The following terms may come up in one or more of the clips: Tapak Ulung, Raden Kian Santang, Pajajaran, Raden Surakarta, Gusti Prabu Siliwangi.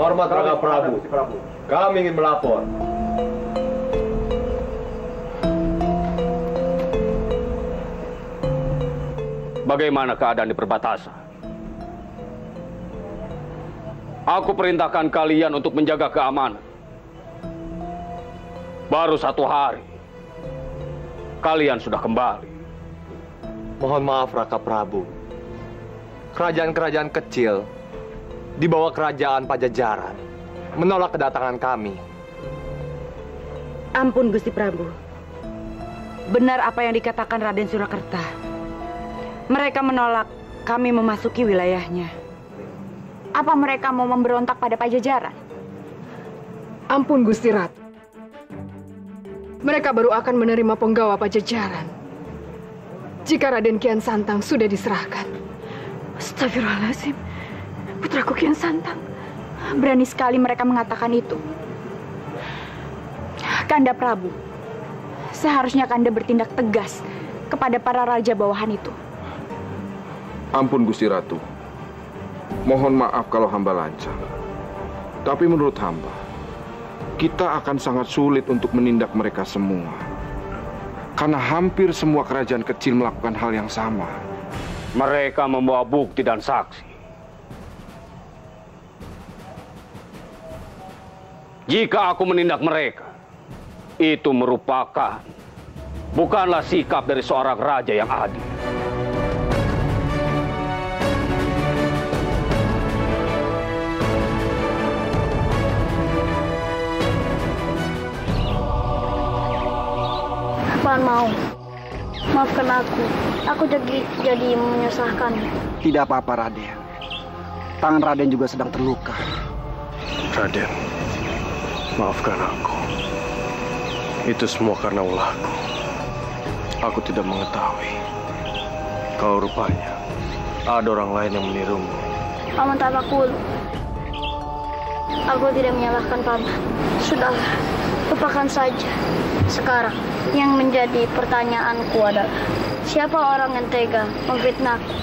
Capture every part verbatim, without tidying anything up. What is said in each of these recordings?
Hormat Raga Prabu, kami ingin melapor. Bagaimana keadaan di perbatasan? Aku perintahkan kalian untuk menjaga keamanan. Baru satu hari, kalian sudah kembali. Mohon maaf, Raka Prabu. Kerajaan-kerajaan kecil di bawah kerajaan Pajajaran menolak kedatangan kami. Ampun, Gusti Prabu. Benar apa yang dikatakan Raden Surakarta. Mereka menolak kami memasuki wilayahnya. Apa mereka mau memberontak pada Pajajaran? Ampun Gusti Ratu. Mereka baru akan menerima penggawa Pajajaran jika Raden Kian Santang sudah diserahkan. Astagfirullahaladzim. Putraku Kian Santang. Berani sekali mereka mengatakan itu. Kanda Prabu, seharusnya Kanda bertindak tegas kepada para raja bawahan itu. Ampun Gusti Ratu, mohon maaf kalau hamba lancang. Tapi menurut hamba, kita akan sangat sulit untuk menindak mereka semua. Karena hampir semua kerajaan kecil melakukan hal yang sama. Mereka membawa bukti dan saksi. Jika aku menindak mereka, itu merupakan bukanlah sikap dari seorang raja yang adil. Mau maafkan aku, aku jadi jadi menyusahkan. Tidak apa-apa Raden, tangan Raden juga sedang terluka. Raden, maafkan aku. Itu semua karena ulahku. Aku tidak mengetahui kalau rupanya ada orang lain yang menirumu. Paman Tapak Ulung, aku tidak menyalahkan paman. Sudahlah, lupakan saja. Sekarang yang menjadi pertanyaanku adalah siapa orang yang tega memfitnahku?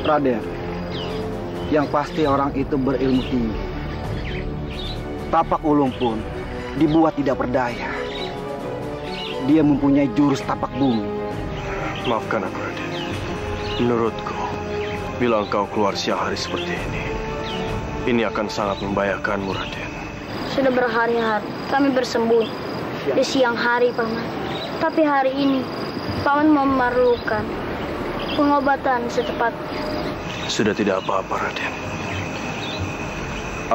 Raden, yang pasti orang itu berilmu tinggi. Tapak Ulung pun dibuat tidak berdaya. Dia mempunyai jurus tapak bumi. Maafkan aku Raden. Menurutku, bila engkau keluar siang hari seperti ini, ini akan sangat membahayakanmu Raden. Sudah berhari-hari kami bersembunyi di siang hari, Paman. Tapi hari ini, Paman memerlukan pengobatan secepatnya. Sudah tidak apa-apa, Raden.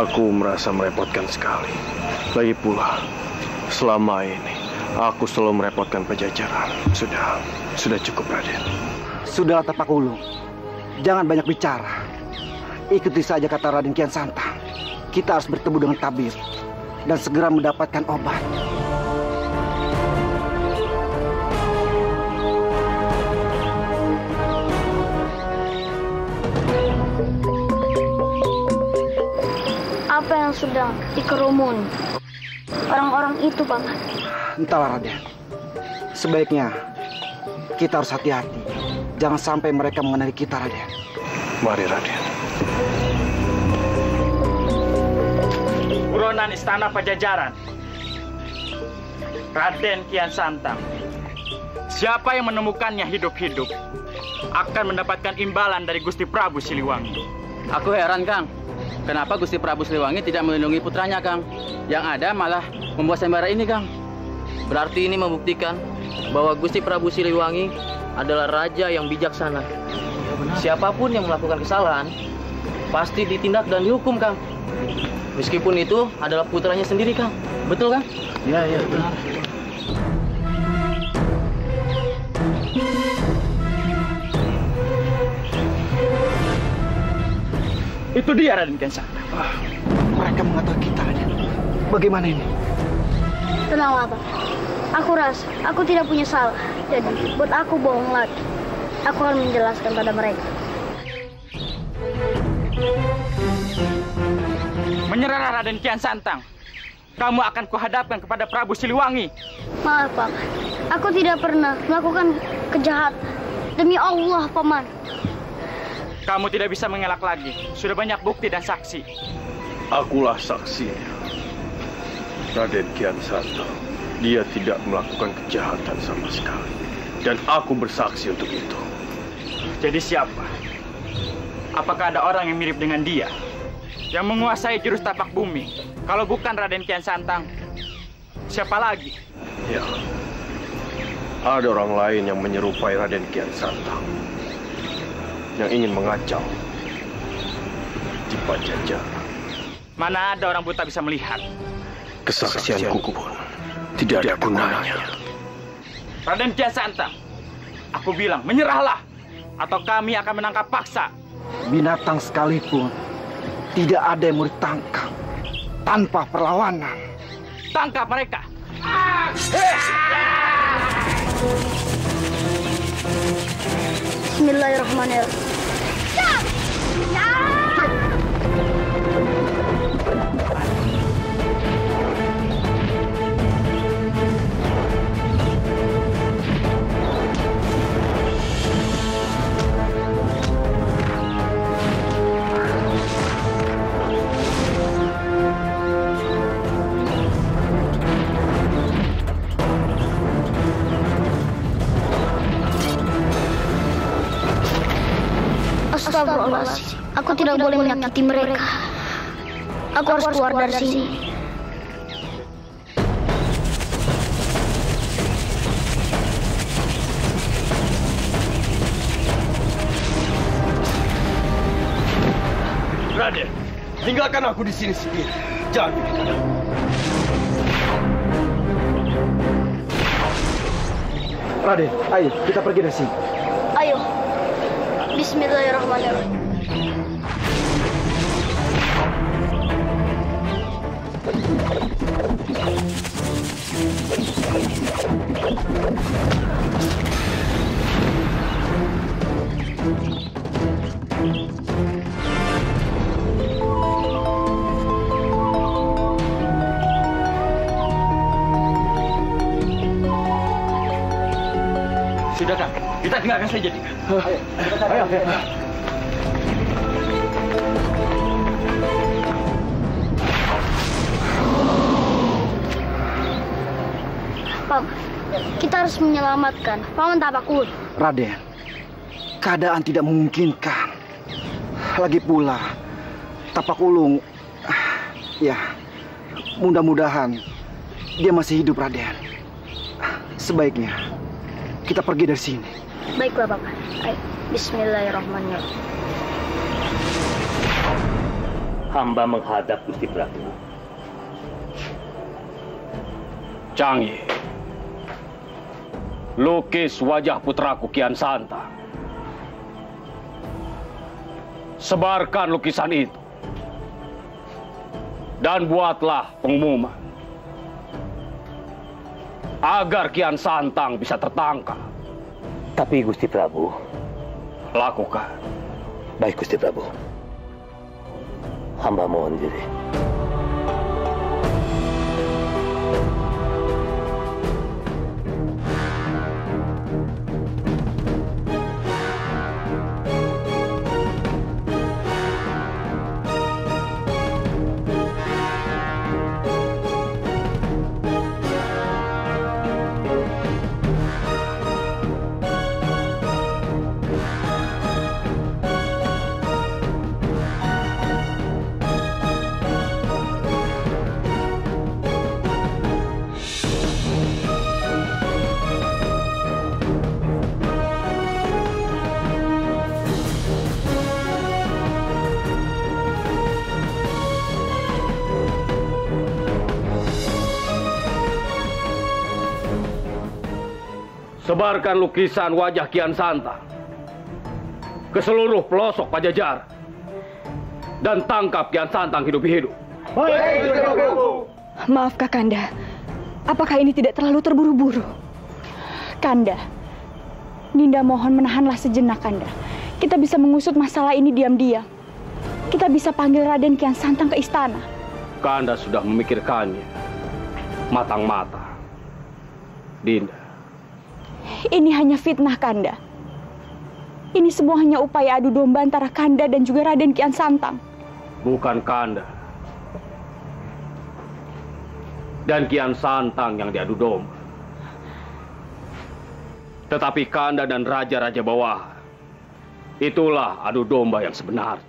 Aku merasa merepotkan sekali. Lagi pula, selama ini, aku selalu merepotkan Pajajaran. Sudah, sudah cukup, Raden. Sudahlah, Tapak Ulung. Jangan banyak bicara. Ikuti saja kata Raden Kian Santang. Kita harus bertemu dengan tabib dan segera mendapatkan obat. Apa yang sedang dikerumun orang-orang itu, Paman? Entahlah, Raden. Sebaiknya kita harus hati-hati. Jangan sampai mereka mengenali kita, Raden. Mari, Raden. Buronan Istana Pajajaran. Raden Kian Santang. Siapa yang menemukannya hidup-hidup akan mendapatkan imbalan dari Gusti Prabu Siliwangi. Aku heran, Kang. Kenapa Gusti Prabu Siliwangi tidak melindungi putranya, Kang? Yang ada malah membuat sembara ini, Kang. Berarti ini membuktikan bahwa Gusti Prabu Siliwangi adalah raja yang bijaksana. Ya, benar. Siapapun yang melakukan kesalahan, pasti ditindak dan dihukum, Kang. Meskipun itu adalah putranya sendiri, Kang. Betul, Kang? Ya, ya, benar. Itu dia Raden Kian Santang. Ah, mereka mengatakan kita Raden. Bagaimana ini? Tenanglah, Bang. Aku rasa aku tidak punya salah. Jadi buat aku bohong lagi. Aku akan menjelaskan pada mereka. Menyerahlah Raden Kian Santang. Kamu akan kuhadapkan kepada Prabu Siliwangi. Maaf, Bang. Aku tidak pernah melakukan kejahatan. Demi Allah, Paman. Kamu tidak bisa mengelak lagi. Sudah banyak bukti dan saksi. Akulah saksinya. Raden Kian Santang, dia tidak melakukan kejahatan sama sekali. Dan aku bersaksi untuk itu. Jadi siapa? Apakah ada orang yang mirip dengan dia? Yang menguasai jurus tapak bumi? Kalau bukan Raden Kian Santang, siapa lagi? Ya, ada orang lain yang menyerupai Raden Kian Santang. Yang ingin mengacau di Pajajaran. Mana ada orang buta bisa melihat? Kesaksianku pun tidak ada gunanya. Raden Kian Santang, aku bilang menyerahlah, atau kami akan menangkap paksa. Binatang sekalipun tidak ada yang mau ditangkap tanpa perlawanan. Tangkap mereka! Ah! Eh! Ah! Bismillahirrahmanirrahim. Ya! Ya! Astagfirullahaladzim, aku tidak boleh menyakiti mereka. Aku harus keluar dari sini. Raden, tinggalkan aku di sini sendiri. Jangan bikin ada. Raden, ayo kita pergi dari sini. Ayo. Bismillahirrahmanirrahim. Sudah kan? Kita dengarkan saja. Ayo, ayo, ayo. Paman, kita harus menyelamatkan Paman Tapak Ulung. Raden, keadaan tidak memungkinkan. Lagi pula, Tapak Ulung, ya, mudah-mudahan dia masih hidup, Raden. Sebaiknya kita pergi dari sini. Baiklah, Bapak. Ayo. Bismillahirrahmanirrahim. Hamba menghadap Gusti Prabu. Canggih. Lukis wajah putraku Kian Santang. Sebarkan lukisan itu. Dan buatlah pengumuman. Agar Kian Santang bisa tertangkap. Tapi Gusti Prabu, lakukan. Baik Gusti Prabu, hamba mohon diri. Sebarkan lukisan wajah Kian Santang ke seluruh pelosok Pajajaran dan tangkap Kian Santang hidup-hidup. Maaf Kakanda, apakah ini tidak terlalu terburu-buru? Kanda, Dinda mohon menahanlah sejenak Kanda. Kita bisa mengusut masalah ini diam-diam. Kita bisa panggil Raden Kian Santang ke istana. Kanda sudah memikirkannya matang-matang, Dinda. Ini hanya fitnah, Kanda. Ini semua hanya upaya adu domba antara Kanda dan juga Raden Kian Santang. Bukan Kanda dan Kian Santang yang diadu domba. Tetapi Kanda dan raja-raja bawah, itulah adu domba yang sebenarnya.